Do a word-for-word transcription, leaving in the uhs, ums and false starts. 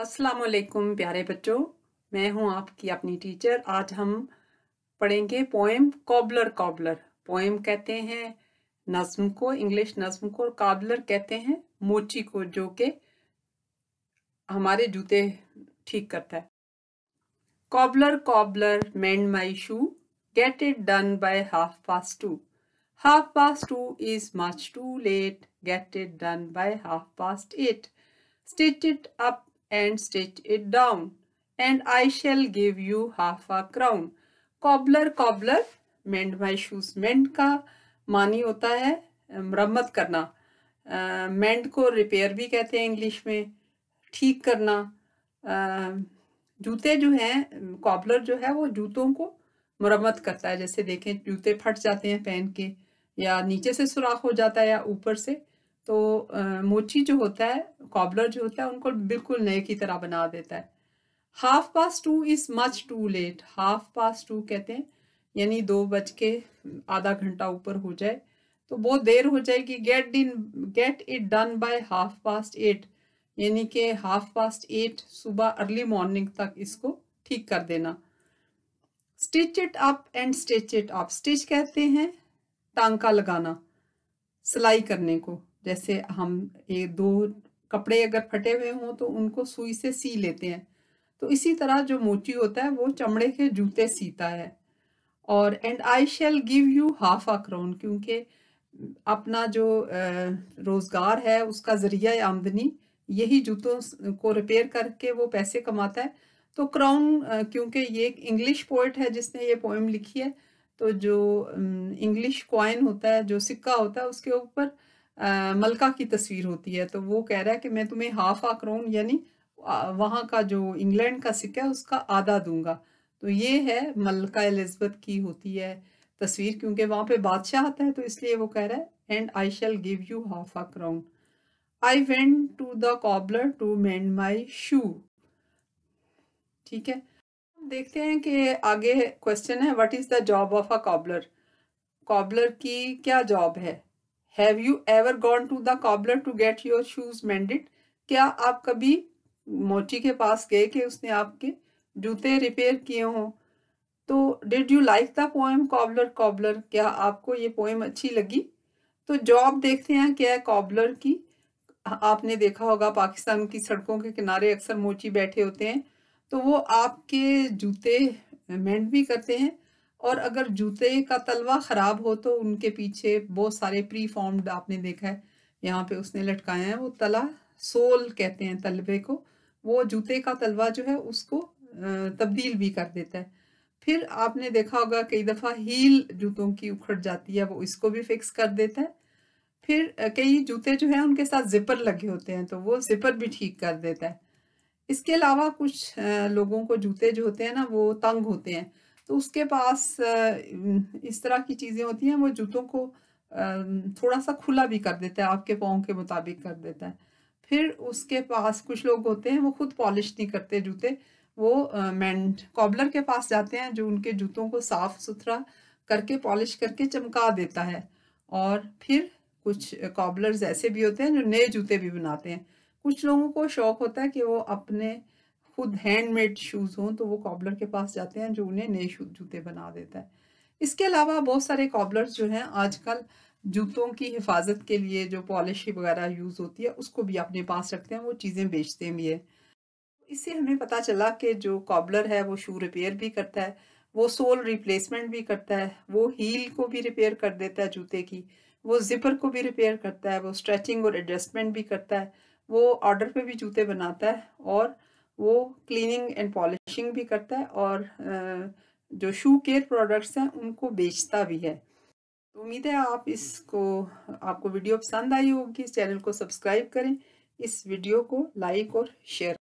अस्सलामुअलैकुम प्यारे बच्चों, मैं हूं आपकी अपनी टीचर। आज हम पढ़ेंगे पोएम कॉबलर। कॉबलर पोएम कहते हैं नज़्म को, इंग्लिश नज़्म को, और कॉबलर कहते हैं मोची को, जो कि हमारे जूते ठीक करता है। Cobbler cobbler mend my shoe, get it done by half past two. Half past two is much too late, get it done by half past eight. Stitch it up and stitch it down, and I shall give you half a crown. Cobbler cobbler mend my shoes. mend का मानी होता है मरम्मत करना। uh, mend को repair भी कहते हैं इंग्लिश में, ठीक करना। uh, जूते जो हैं, cobbler जो है वो जूतों को मरम्मत करता है। जैसे देखें, जूते फट जाते हैं पहन के, या नीचे से सुराख हो जाता है या ऊपर से, तो मोची जो होता है, कॉबलर जो होता है, उनको बिल्कुल नए की तरह बना देता है। Half past two is much too late. Half past two कहते हैं यानी दो बज के आधा घंटा ऊपर हो जाए तो बहुत देर हो जाएगी। Get in get it done by half past eight, यानी कि हाफ पास्ट एट सुबह अर्ली मॉर्निंग तक इसको ठीक कर देना। Stitch it up and stitch it up. Stitch कहते हैं टांका लगाना, सिलाई करने को। जैसे हम ये दो कपड़े अगर फटे हुए हों तो उनको सुई से सी लेते हैं, तो इसी तरह जो मोची होता है वो चमड़े के जूते सीता है। और and I shall give you half a crown, क्योंकि अपना जो रोज़गार है उसका ज़रिया आमदनी यही जूतों को रिपेयर करके वो पैसे कमाता है। तो क्राउन, क्योंकि ये एक इंग्लिश पोइट है जिसने ये पोएम लिखी है, तो जो इंग्लिश कॉइन होता है, जो सिक्का होता है, उसके ऊपर Uh, मलका की तस्वीर होती है। तो वो कह रहा है कि मैं तुम्हें हाफ आ क्राउन यानी वहाँ का जो इंग्लैंड का सिक्का है उसका आधा दूंगा। तो ये है मलका एलिज़ाबेथ की होती है तस्वीर, क्योंकि वहाँ पे बादशाह आता है, तो इसलिए वो कह रहा है and I shall give you half a crown. I went to the cobbler to mend my shoe. ठीक है, देखते हैं कि आगे क्वेश्चन है, what is the job of a cobbler. Cobbler की क्या जॉब है। Have you ever gone to the cobbler to get your shoes mended? क्या आप कभी मोची के पास गए कि उसने आपके जूते रिपेयर किए हों। तो did you like the poem cobbler cobbler? क्या आपको ये पोएम अच्छी लगी। तो जॉब देखते हैं क्या है कॉबलर की। आपने देखा होगा पाकिस्तान की सड़कों के किनारे अक्सर मोची बैठे होते हैं, तो वो आपके जूते मेंड भी करते हैं, और अगर जूते का तलवा ख़राब हो तो उनके पीछे बहुत सारे प्री फॉर्म्ड, आपने देखा है यहाँ पे उसने लटकाए हैं, वो तला सोल कहते हैं तलवे को। वो जूते का तलवा जो है उसको तब्दील भी कर देता है। फिर आपने देखा होगा कई दफ़ा हील जूतों की उखड़ जाती है, वो इसको भी फिक्स कर देता है। फिर कई जूते जो हैं उनके साथ जिपर लगे होते हैं, तो वो जिपर भी ठीक कर देता है। इसके अलावा कुछ लोगों को जूते जो होते हैं ना वो तंग होते हैं, तो उसके पास इस तरह की चीज़ें होती हैं, वो जूतों को थोड़ा सा खुला भी कर देता है, आपके पाँव के मुताबिक कर देता है। फिर उसके पास कुछ लोग होते हैं वो खुद पॉलिश नहीं करते जूते, वो मेंड कॉबलर के पास जाते हैं जो उनके जूतों को साफ़ सुथरा करके पॉलिश करके चमका देता है। और फिर कुछ कॉबलर्स ऐसे भी होते हैं जो नए जूते भी बनाते हैं। कुछ लोगों को शौक़ होता है कि वो अपने खुद हैंडमेड शूज़ हों, तो वो कॉबलर के पास जाते हैं जो उन्हें नए जूते बना देता है। इसके अलावा बहुत सारे कॉबलर्स जो हैं आजकल जूतों की हिफाजत के लिए जो पॉलिश वगैरह यूज़ होती है उसको भी अपने पास रखते हैं, वो चीज़ें बेचते भी हैं। इससे हमें पता चला कि जो कॉबलर है वो शू रिपेयर भी करता है, वो सोल रिप्लेसमेंट भी करता है, वो हील को भी रिपेयर कर देता है जूते की, वो जिपर को भी रिपेयर करता है, वो स्ट्रेचिंग और एडजस्टमेंट भी करता है, वो ऑर्डर पर भी जूते बनाता है, और वो क्लीनिंग एंड पॉलिशिंग भी करता है, और जो शू केयर प्रोडक्ट्स हैं उनको बेचता भी है। तो उम्मीद है आप इसको, आपको वीडियो पसंद आई होगी। इस चैनल को सब्सक्राइब करें, इस वीडियो को लाइक और शेयर